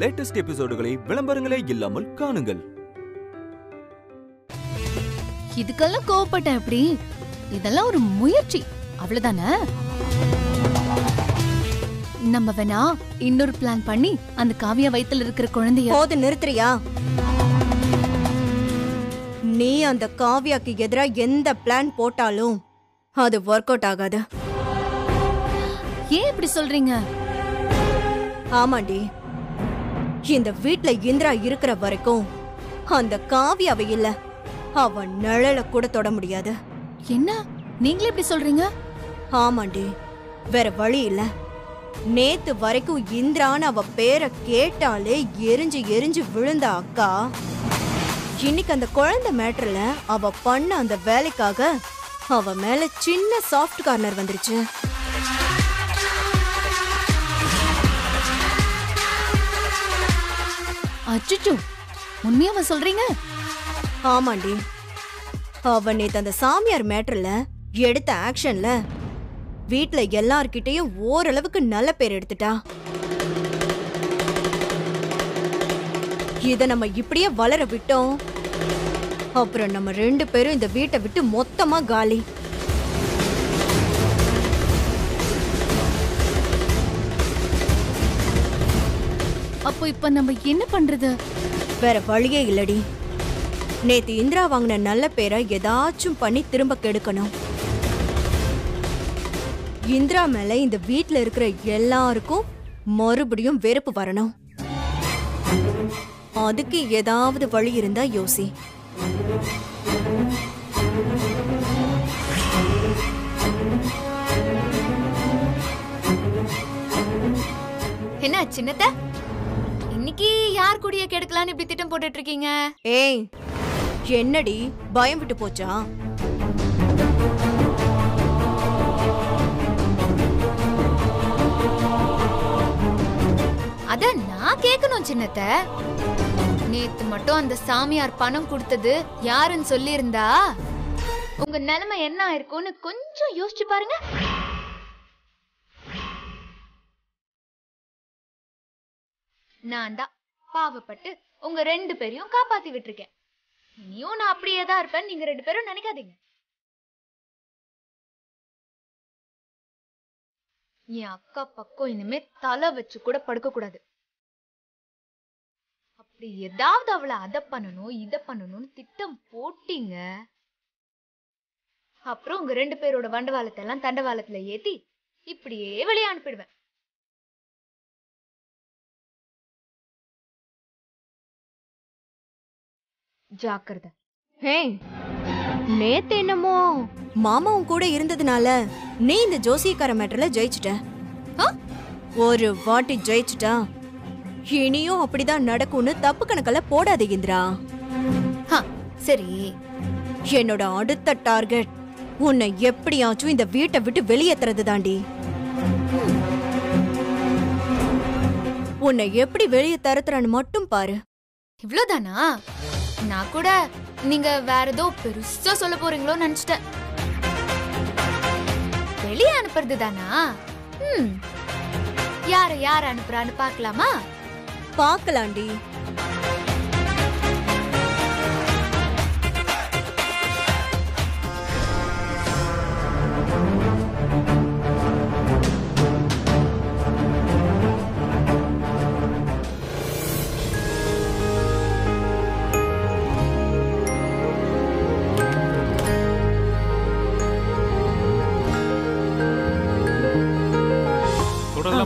latest episodeகளை விளம்பரங்களே இல்லாமல் காணுங்கள். இதுக்கெல்லாம் கோபப்பட்ட அப்படி இதெல்லாம் ஒரு முயற்சி அவ்வளவுதானே. நம்ம வேணா இன்னொரு பிளான் பண்ணி அந்த காவியா வயித்துல இருக்கிற குழந்தைய போது நிறுத்துறியா? நீ அந்த காவியாக்கு எதிரா எந்த பிளான் போட்டாலும் அது வொர்க் அவுட் ஆகாது. ஏன் இப்படி சொல்றீங்க? ஆமாண்டி, இந்த வீட்ல இந்திரா இருக்கிற வரைக்கும் அந்த காவியாவை இல்ல அவன் நிழல கூட தொட முடியாது. என்ன நீங்களே இப்படி சொல்றீங்க? ஆமாண்டி, வேற வழி இல்ல. நேத்து வரைக்கும் இந்திரான்னு அவ பேரை கேட்டாலே எரிஞ்சு எரிஞ்சு விழுந்த அக்கா இன்னைக்கு அந்த குழந்தை மேட்டர்ல அவ பண்ண அந்த வேலைக்காக அவ மேல சின்ன சாஃப்ட் கார்னர் வந்துருச்சு. அச்சுச்சு, உண்மையாவ சொல்றீங்க? ஆமாண்டி, அவன் நேத்து அந்த சாமியார் மேட்டர்ல எடுத்த ஆக்ஷன்ல வீட்டுல எல்லார்கிட்டையும் ஓரளவுக்கு நல்ல பேர் எடுத்துட்டா. இத நம்ம இப்படியே வளர விட்டோம் அப்புறம் நம்ம ரெண்டு பேரும் இந்த வீட்டை விட்டு மொத்தமா காலி. அப்போ இப்ப நம்ம என்ன பண்றது? வேற வழியே இல்லடி. நேத்து இந்திரா வாங்கின நல்ல பேரை ஏதாச்சும் பண்ணி திரும்ப கெடுக்கணும். இந்திரா மேல இந்த வீட்டுல இருக்கிற எல்லாருக்கும் மறுபடியும் வெறுப்பு வரணும். அதுக்கு ஏதாவது வழி இருந்தா யோசி. என்ன சின்னதா இன்னைக்கு யார் கூடிய கெடுக்கலான்னு இப்படி திட்டம் போட்டுட்டு இருக்கீங்க? ஏய் என்னடி பயம் விட்டு போச்சா? அத நான் கேட்கணும் சின்னத்தை. நேத்து மட்டும் அந்த சாமியார் பணம் கொடுத்தது யாருன்னு சொல்லியிருந்தா உங்க நிலைமை என்ன ஆயிருக்கும்னு கொஞ்சம் யோசிச்சு பாருங்க. நான் தான் பாவப்பட்டு உங்க ரெண்டு பேரையும் காப்பாத்தி விட்டுருக்கேன். நீயும் நான் அப்படியேதான் இருப்பேன். நீங்க ரெண்டு பேரும் நினைக்காதீங்க. என் அக்கா பக்கம் இனிமே தலை வச்சு கூட படுக்க கூடாது. அப்படி ஏதாவது அவளை அதை பண்ணணும் இதை பண்ணணும்னு திட்டம் போட்டீங்க அப்புறம் உங்க ரெண்டு பேரோட வண்டவாளத்தை எல்லாம் தண்டவாளத்துல ஏத்தி இப்படியே வெளியே அனுப்பிடுவேன். ஜாக்கிரதை. நேத்து என்னமோ மாமாவும் கூட இருந்ததுனால நீ இந்த ஜோசியக்கார மேட்டர்ல ஜெயிச்சுட்ட. ஒரு வாட்டி ஜெயிச்சுட்டா இனியும் அப்படிதான் நடக்கும்னு தப்பு கணக்கெல்லாம் போடாத இந்திரா. சரி, என்னோட அடுத்த டார்கெட் உன்னை எப்படியாச்சும் இந்த வீட்டை விட்டு வெளியேத்துறது தாண்டி. உன்னை எப்படி வெளியே தரத்துறான்னு மட்டும் பாரு. இவ்வளவுதானா? நான் கூட நீங்க வேற ஏதோ பெருசா சொல்ல போறீங்களோ நினைச்சிட்டேன். வெளியே அனுப்புறது தானா? யார யார அனுப்புறான்னு பாக்கலாமா? பாக்கலாண்டி.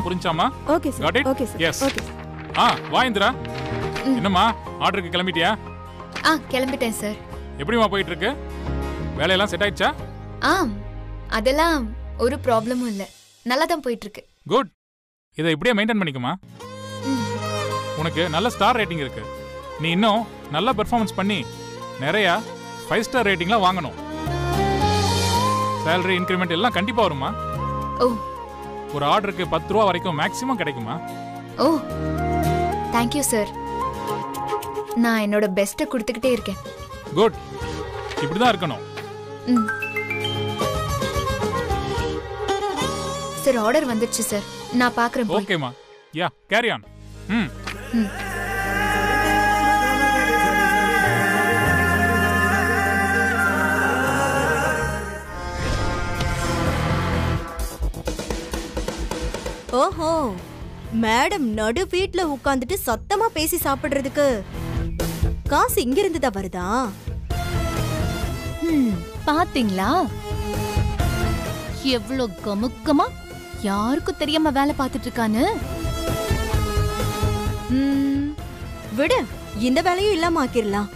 புரிஞ்சாமா? Okay sir. Got it. Okay sir. Yes. Okay. வா இந்திரா. என்னம்மா ஆர்டருக்கு கிளம்பிட்டியா? கிளம்பிட்டேன் சார். எப்படிமா போயிட்டு இருக்கு? வேலை எல்லாம் செட் ஆயிடுச்சா? அதெல்லாம் ஒரு ப்ராப்ளமும் இல்ல. நல்லா தான் போயிட்டு இருக்கு. குட். இத இப்படியே மெயின்டெய்ன் பண்ணிக்குமா. உனக்கு நல்ல ஸ்டார் ரேட்டிங் இருக்கு. நீ இன்னும் நல்ல பெர்ஃபார்மன்ஸ் பண்ணி நிறைய 5 ஸ்டார் ரேட்டிங்லாம் வாங்கணும். salary increment எல்லாம் கண்டிப்பா வருமா? ஒரு ஆர்டருக்கு 10 ரூபாய் வரைக்கும் மேக்ஸிமம் கிடைக்குமா? ஓ thank you sir. நான் என்னோட பெஸ்ட்டை கொடுத்துக்கிட்டே இருக்கேன். குட். இப்படி தான் இருக்கணும். சார் ஆர்டர் வந்துச்சு சார். நான் பார்க்கறேன். ஓகேமா. Yeah carry on. ஓஹோ, மேடம் நடு வீட்ல உட்கார்ந்துட்டு சத்தமா பேசி சாப்பிடுறதுக்கு காசு இங்க இருந்துதா வருதா? பாத்தீங்களா எவ்வளவு கமுக்கமா யாருக்கும் தெரியாம வேலை பார்த்துட்டு இருக்கானு. விடு, இந்த வேலையும் இல்லாம ஆக்கிரலாம்.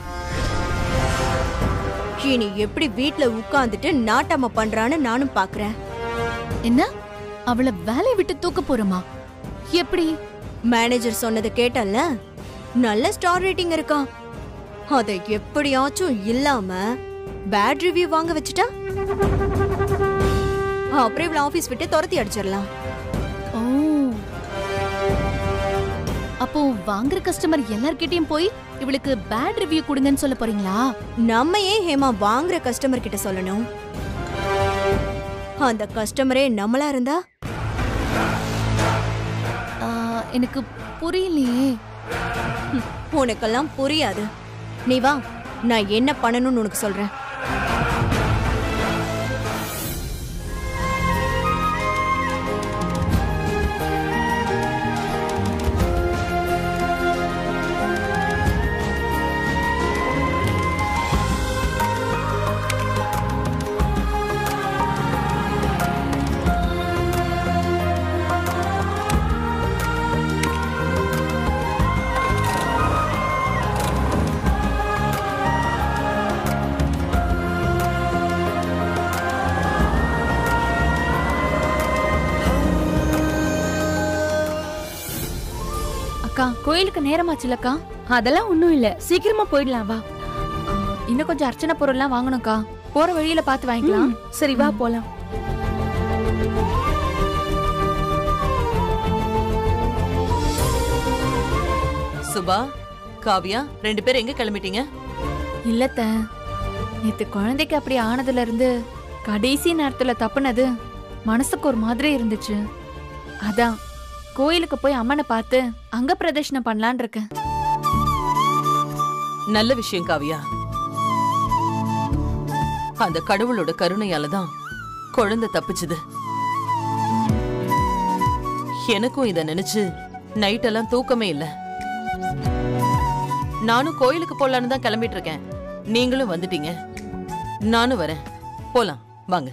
இனி எப்படி வீட்ல உட்கார்ந்துட்டு நாட்டாம பண்றான்னு நானும் பாக்குறேன். என்ன அவளை வேலையை விட்டு தூக்க போறமா? எப்படி மேனேஜர் சொன்னதை கேட்டல்ல, நல்ல ஸ்டார் ரேட்டிங் இருக்கா, அதை எப்படியாச்சும் இல்லாம பேட் ரிவ்யூ வாங்க வச்சுட்டா அப்புறம் இவ்வளவு ஆபீஸ் விட்டு துரத்தி அடிச்சிடலாம். ஓ, அப்போ வாங்குற கஸ்டமர் எல்லார்கிட்டயும் போய் இவளுக்கு பேட் ரிவ்யூ கொடுங்கன்னு சொல்ல போறீங்களா? நம்ம ஏன் ஹேமா வாங்குற கஸ்டமர் கிட்ட சொல்லணும்? அந்த கஸ்டமரே நம்மளா இருந்தா? எனக்கு புரியலையே. உனக்கெல்லாம் புரியாது. நீ வா, நான் என்ன பண்ணணும்னு உனக்கு சொல்றேன். கோயிலுக்கு நேரமாச்சுலக்கா, அதெல்லாம் ஒண்ணும் இல்ல, சீக்கிரமா போயிடலாம் வா. இன்னும் கொஞ்சம் அர்ச்சனை பொருள்லாம் வாங்கணும்க்கா, போற வழியில பார்த்து வாங்கிக்கலாம். சரி வா போலாம். சுபா, காவியா ரெண்டு பேரும் எங்க கிளம்பிட்டீங்க? இல்லத்த, நேத்து குழந்தைக்கு அப்படி ஆனதுல இருந்து கடைசி நேரத்துல தப்புனது மனசுக்கு ஒரு மாதிரி இருந்துச்சு. அதான் கோயிலுக்கு போய் அம்மனை பார்த்து அங்க பிரதர்ஷனம் பண்ணலான்னு இருக்கேன். நல்ல விஷயம் காவியா. அந்த கடவுளோட கருணையாலதான் குழந்தை தப்பிச்சுது. எனக்கும் இத நினைச்சு நைட்டெல்லாம் தூக்கமே இல்ல. நானும் கோயிலுக்கு போலான்னு தான் கிளம்பிட்டு இருக்கேன். நீங்களும் வந்துட்டீங்க, நானும் வரேன். போலாம் வாங்க.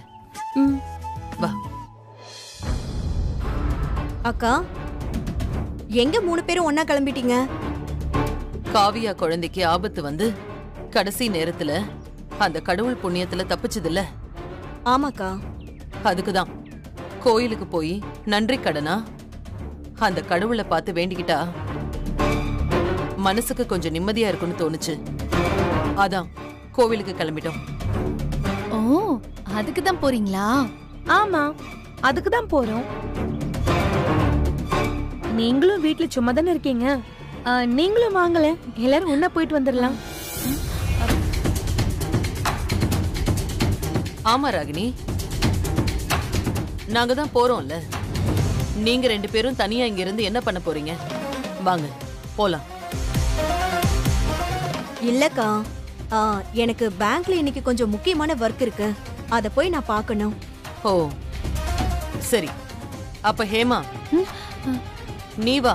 வா அக்கா, எங்க மூணு பேரும் ஒன்னா கிளம்பிட்டீங்க? காவியா குழந்தைக்கு ஆபத்து வந்து கடைசி நேரத்துல அந்த கடவுள் புண்ணியத்துல தப்பிச்சது இல்ல? ஆமாக்கா, அதுக்குதான் கோயிலுக்கு போய் நன்றி கடனா அந்த கடவுளை பார்த்து வேண்டிக்கிட்டா மனசுக்கு கொஞ்சம் நிம்மதியா இருக்கும்னு தோணுச்சு. அதான் கோவிலுக்கு கிளம்பிட்டோம். ஓ, அதுக்குதான் போறீங்களா? ஆமா, அதுக்குதான் போறோம். நீங்களும் வீட்டுல சும்மா தானே இருக்கீங்க, நீங்களும் வாங்கல, எல்லாரும் ஒன்னா போயிட்டு வந்துடலாம். ஆமா ராகினி, நாங்க தான் போறோம்ல, நீங்க ரெண்டு பேரும் தனியா இங்க இருந்து என்ன பண்ண போறீங்க? வாங்க போலாம். இல்லக்கா, எனக்கு பேங்க்ல இன்னைக்கு கொஞ்சம் முக்கியமான வர்க் இருக்கு, அத போய் நான் பார்க்கணும். ஓ சரி, அப்ப ஹேமா நீ வா.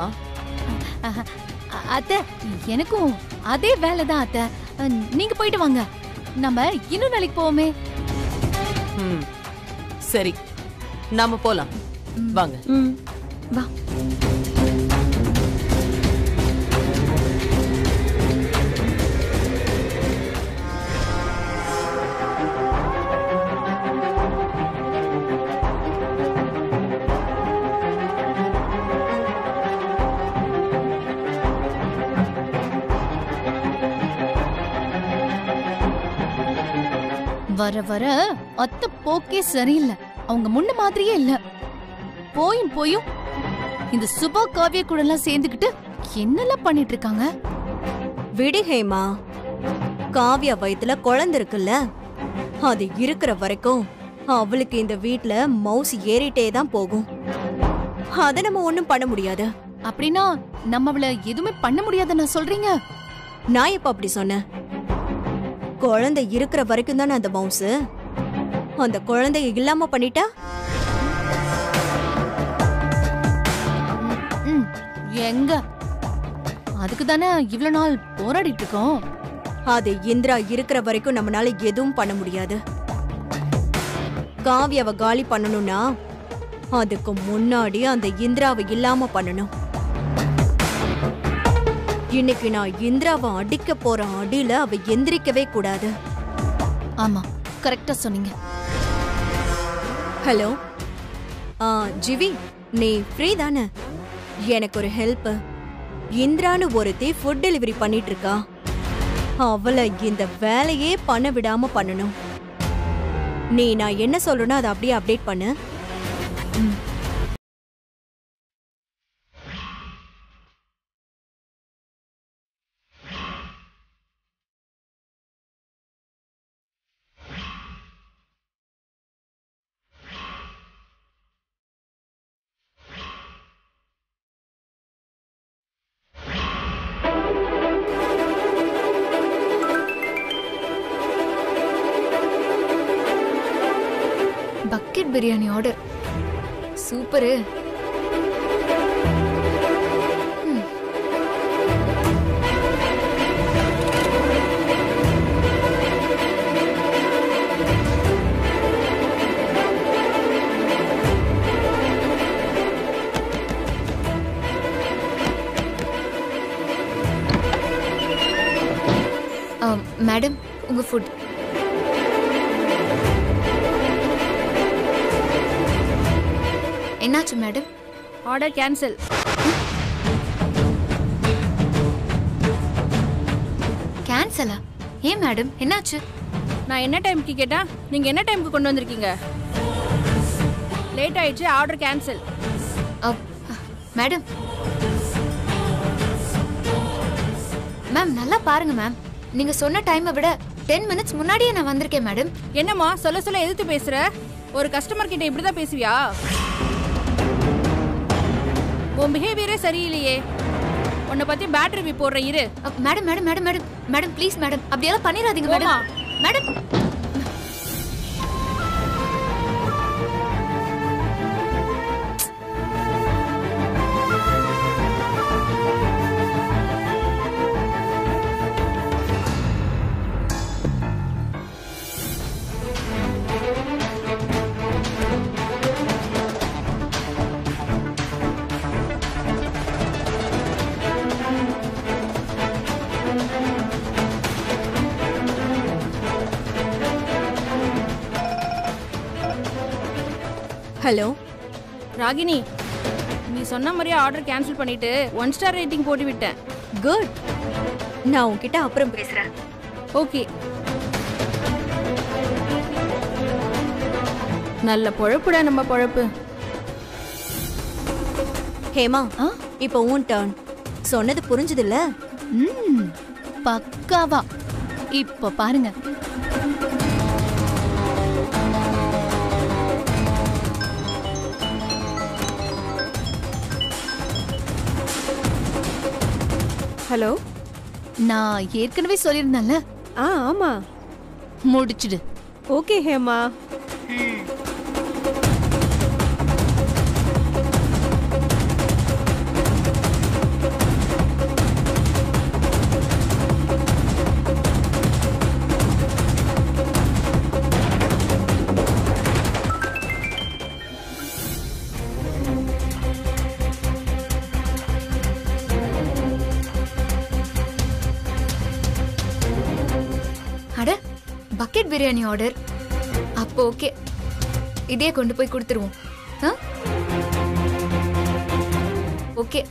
அத்தை, எனக்கும் அதே வேலை தான் அத்தை, நீங்க போயிட்டு வாங்க, நம்ம இன்னும் நாளைக்கு போவோமே. சரி, நாம போலாம் வாங்க. வா. வர வர அத்த போக்கே சரியில்லை, அவங்க முன்ன மாதிரியே இல்ல. போயும் போயும் இந்த சுபா காவிய கூட எல்லாம் சேர்ந்துக்கிட்டு என்னெல்லாம் பண்ணிட்டு இருக்காங்க. விடுஹேமா, காவியா வயித்துல குழந்தை இருக்குல்ல, அது இருக்கிற வரைக்கும் அவளுக்கு இந்த வீட்டுல மவுஸ் ஏறிட்டே தான் போகும். அத நம்ம ஒண்ணும் பண்ண முடியாது. அப்படின்னா நம்மள எதுவுமே பண்ண முடியாதுன்னு சொல்றீங்க? நான் இப்ப அப்படி சொன்னேன். குழந்தை இருக்கிற வரைக்கும் தானே அந்த பவுன்ஸ். அந்த குழந்தைய இல்லாம பண்ணிட்டா எங்க? அதுக்கு தானே இவ்வளவு நாள் போராடிட்டு இருக்கோம். அது இந்திரா இருக்கிற வரைக்கும் நம்மளால எதுவும் பண்ண முடியாது. காவியாவ காலி பண்ணணும்னா அதுக்கு முன்னாடி அந்த இந்திராவை இல்லாம பண்ணணும். இன்னைக்கு நான் இந்திராவை அடிக்க போற அடியில அவ எந்திரிக்கவே கூடாது. ஆமா, கரெக்டா சொன்னீங்க. ஹலோ ஜிவி, நீ ஃப்ரீ தானே? எனக்கு ஒரு ஹெல்ப். இந்திரான்னு ஒருத்தி ஃபுட் டெலிவரி பண்ணிட்டு இருக்கா. அவளை இந்த வேலையே பண்ண விடாம பண்ணணும். நீ நான் என்ன சொல்றேன்னா அதை அப்படியே அப்டேட் பண்ணு. Biryani order super. மேடம், உங்க ஃபுட். என்னாச்சு மேடம்? Order cancel. கேன்சலா? ஏன் மேடம், என்னாச்சு? நான் என்ன டைமுக்கு கேட்டா நீங்க என்ன டைமுக்கு கொண்டு வந்திருக்கீங்க? லேட் ஆயிடுச்சு, ஆர்டர் கேன்சல். மேடம் மேம் நல்லா பாருங்க மேம், நீங்க சொன்ன டைமை விட 10 minutes முன்னாடியே நான் வந்திருக்கேன் மேடம். என்னம்மா சொல்ல சொல்ல எதிர்த்து பேசுற? ஒரு கஸ்டமர் கிட்ட இப்படிதான் பேசுவியா? உன் பிஹேவியரே சரியில்லையே. உன்னை பத்தி பேட் ரிவ்யூ போடுற இரு. Madam madam madam madam madam please madam, அப்படியெல்லாம் பண்ணிடாதீங்க மேடம். மேடம் ஹலோ ராகினி, நீ சொன்ன மாதிரியே ஆர்டர் கேன்சல் பண்ணிட்டு 1 star ரேட்டிங் போட்டு விட்டேன். குட், நான் உன்கிட்ட அப்புறம் பேசுறேன். ஓகே, நல்ல பொழப்புடா நம்ம பொழப்பு. ஹேமா, இப்போ உன் டர்ன். சொன்னது புரிஞ்சதில்ல? பக்காவா. இப்போ பாருங்க, ஹலோ நான் ஏற்கனவே சொல்லியிருந்தேன்ல. ஆமா முடிச்சிடு. ஓகே ஹேமா. பிரியாணி ஆர்டர் அப்போ ஓகே, இதே கொண்டு போய் கொடுத்துருவோம். Okay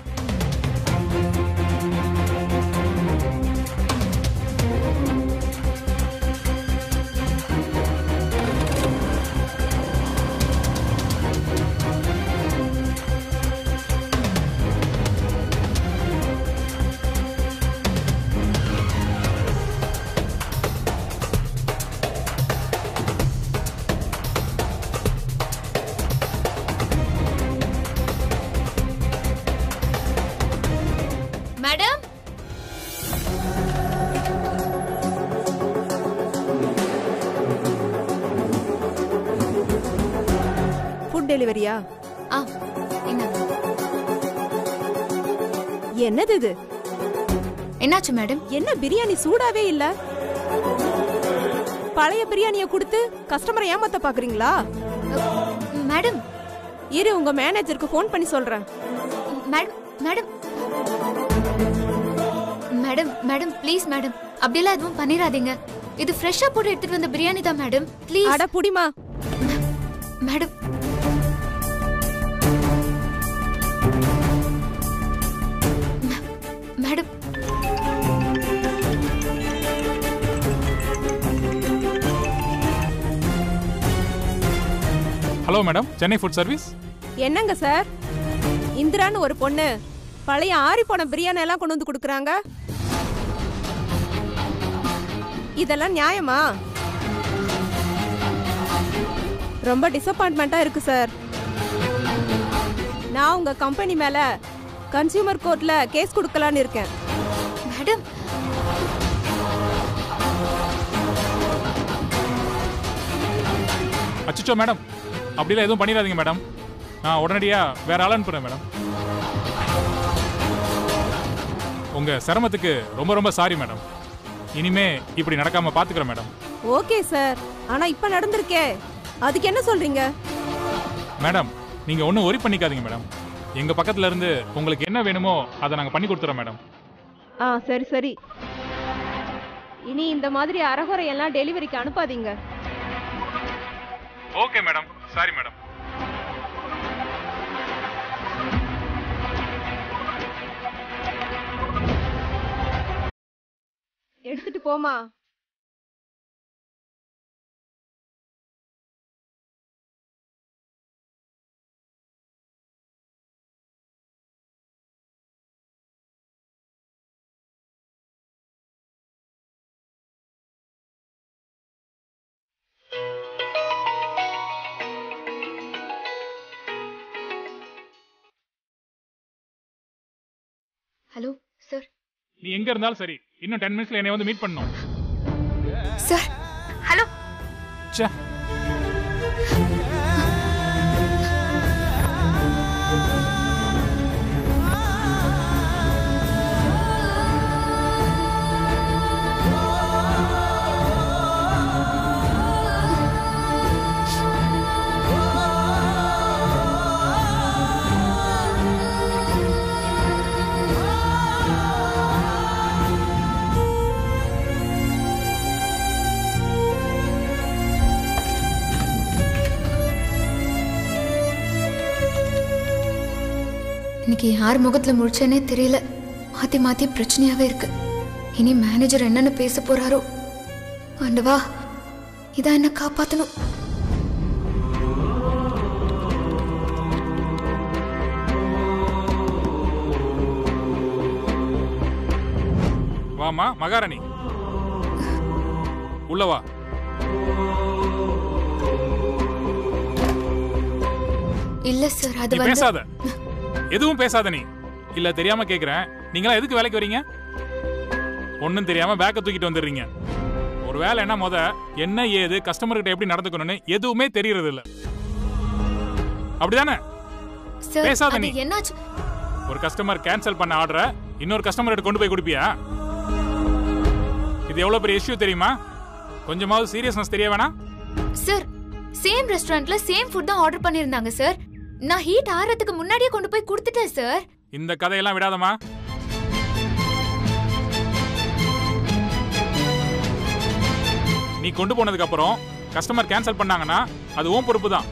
madam. फूड डेलीवरिया? आ, என்னது இது? என்னாச்சு மேடம்? என்ன பிரியாணி சூடாவே இல்ல? பழைய பிரியாணியை கொடுத்து கஸ்டமரை ஏமாத்த பாக்குறீங்களா? மேடம், இரு உங்க மேனேஜருக்கு ஃபோன் பண்ணி சொல்றேன். Madam madam madam madam please madam, அப்படியே எதுவும் பண்ணிராதீங்க. இது ஃப்ரெஷ்ஷா போட்டு எடுத்துட்டு வந்த பிரியாணி தான் மேடம். ப்ளீஸ். அட புடிமா. Madam madam hello madam, Chennai food service. என்னங்க சார், இந்திரான்னு ஒரு பொண்ணு பழைய ஆறி போன பிரியாணி எல்லாம் கொண்டு வந்து கொடுக்குறாங்க. இதெல்லாம் நியாயமா? ரொம்ப டிசப்பாயின்ட்மெண்டா இருக்கு சார். நான் உங்க கம்பெனி மேல கன்சியூமர் கோர்ட்ல கேஸ் கொடுக்கலான்னு இருக்கேன். மேடம் அச்சோ மேடம், அப்படிலாம் எதுவும் பண்ணிடாதீங்க மேடம். நான் உடனடியாக வேற ஆள் அனுப்புறேன் மேடம். உங்க சிரமத்துக்கு ரொம்ப ரொம்ப சாரி மேடம். இனிமே இப்படி நடக்காம பாத்துக்கிறேன் மேடம். ஓகே சார், ஆனா இப்ப நடந்திருக்கே அதுக்கு என்ன சொல்றீங்க? மேடம் நீங்க ஒன்றும் ஒரி பண்ணிக்காதீங்க மேடம். எங்க பக்கத்துல இருந்து உங்களுக்கு என்ன வேணுமோ அதை நாங்க பண்ணி கொடுத்துறோம் மேடம். ஆ சரி சரி, இனி இந்த மாதிரி அரகுறை எல்லாம் டெலிவரிக்கு அனுப்பாதீங்க. Okay madam, sorry madam. எடுத்துட்டு போமா. ஹலோ சார், நீ எங்க இருந்தாலும் சரி இன்னும் 10 minutes ல என்னைய வந்து மீட் பண்ணனும் சார். ஹலோ சே, இன்னைக்கு யார் முகத்தில் முழிச்சேனே தெரியல. மாற்றி மாற்றி பிரச்சனையாகவே இருக்கு. இனி மேனேஜர் என்னென்னு பேச போகிறாரோ. ஆண்டவா, இதான் என்ன காப்பாற்றணும். வாமா மகாராணி, உள்ளவா. இல்லை சார், அது பேசாத, எதுவும் பேசாத. நீ இல்ல தெரியாம கேக்குறேன், நீங்களா எதுக்கு வேலைக்கு வரீங்க? ஒன்னும் தெரியாம பேக்கை தூக்கிட்டு வந்துடுறீங்க. ஒரு வேலை என்ன என்ன ஏது கஸ்டமர்கிட்ட எப்படி நடந்துக்கணும்னு எதுவுமே தெரியறது இல்ல, அப்படிதானே? பேசாத நீ. ஒரு கஸ்டமர் கேன்சல் பண்ண ஆர்டரை இன்னொரு கஸ்டமர்கிட்ட கொண்டு போய் கொடுப்பியா? இது எவ்வளவு பெரிய இஷ்யூ தெரியுமா? கொஞ்சமாவது சீரியஸ்னஸ் தெரிய வேணாம் சார். சேம் ரெஸ்டாரண்ட்ல சேம் ஃபுட் தான் ஆர்டர் பண்ணிருந்தாங்க சார். நான் ஹீட் ஆறதுக்கு முன்னாடியே கொண்டு போய் கொடுத்துட்டேன் சார். இந்த கதையெல்லாம் விடாதமா. நீ கொண்டு போனதுக்கு அப்புறம் கஸ்டமர் கேன்சல் பண்ணாங்கன்னா அது உன் பொறுப்பு தான்.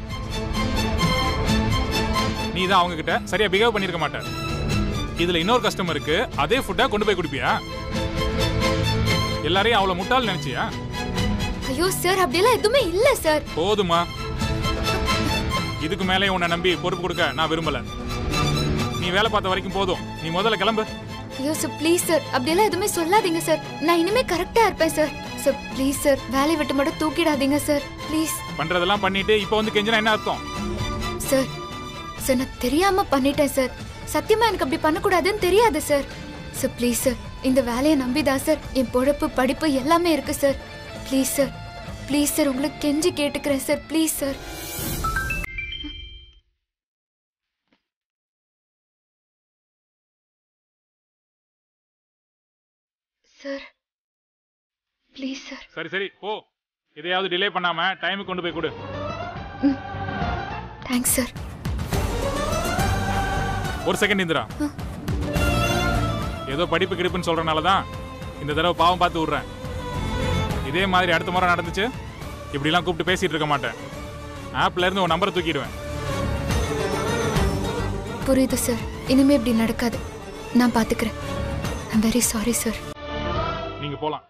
நீ தான் அவங்க கிட்ட சரியா பிஹேவ் பண்ணிருக்க மாட்டேன். இதுல இன்னொரு கஸ்டமருக்கு அதே ஃபுட்டா கொண்டு போய் கொடுப்பியா? எல்லாரையும் அவளை முட்டாள் நினைச்சியா? ஐயோ சார், அப்படியெல்லாம் எதுவுமே இல்ல சார். போதுமா, இதுக்கு மேலே உன்னை நம்பி பொறுப்பு கொடுக்க நான் விரும்பல. நீ வேலை பார்த்த வரைக்கும் போதும், நீ முதல்ல கிளம்பு. ஐயோ சார் ப்ளீஸ் சார், அப்படியெல்லாம் எதுவுமே சொல்லாதீங்க சார். நான் இனிமே கரெக்டா இருப்பேன் சார். சார் ப்ளீஸ் சார், வேலையை விட்டு மட்டும் தூக்கிடாதீங்க சார் ப்ளீஸ். பண்றதெல்லாம் பண்ணிட்டு இப்போ வந்து கெஞ்சினா என்ன அர்த்தம்? சார் சார், நான் தெரியாம பண்ணிட்டேன் சார். சத்தியமா எனக்கு அப்படி பண்ணக்கூடாதுன்னு தெரியாது சார். Sir, please sir. இந்த வேலையை நம்பிதா சார் என் பொறுப்பு படிப்பு எல்லாமே இருக்கு sir. Please sir. Please sir உங்களுக்கு கெஞ்சி கேட்டுக்கறேன் sir. Please sir. Sir. Please sir. சரி சரி போ. இதையாவது டிலே பண்ணாம டைமுக்கு கொண்டு போய் கொடு. Thanks sir. ஒரு செகண்ட் இந்திரா. ஏதோ படிப்பு கிரிப்புன்னு சொல்றனால தான் இந்த தடவை பாவம் பார்த்து விடுறேன். இதே மாதிரி அடுத்த முறை நடந்துச்சு இப்படிலாம் கூப்பிட்டு பேசிட்டு இருக்க மாட்டேன். ஆப்ல இருந்து ஒரு நம்பரை தூக்கிடுவேன். புரியுது சார். இனிமே இப்படி நடக்காது. நான் பாத்துக்கிறேன். I'm very sorry sir. நீங்க போலாம்.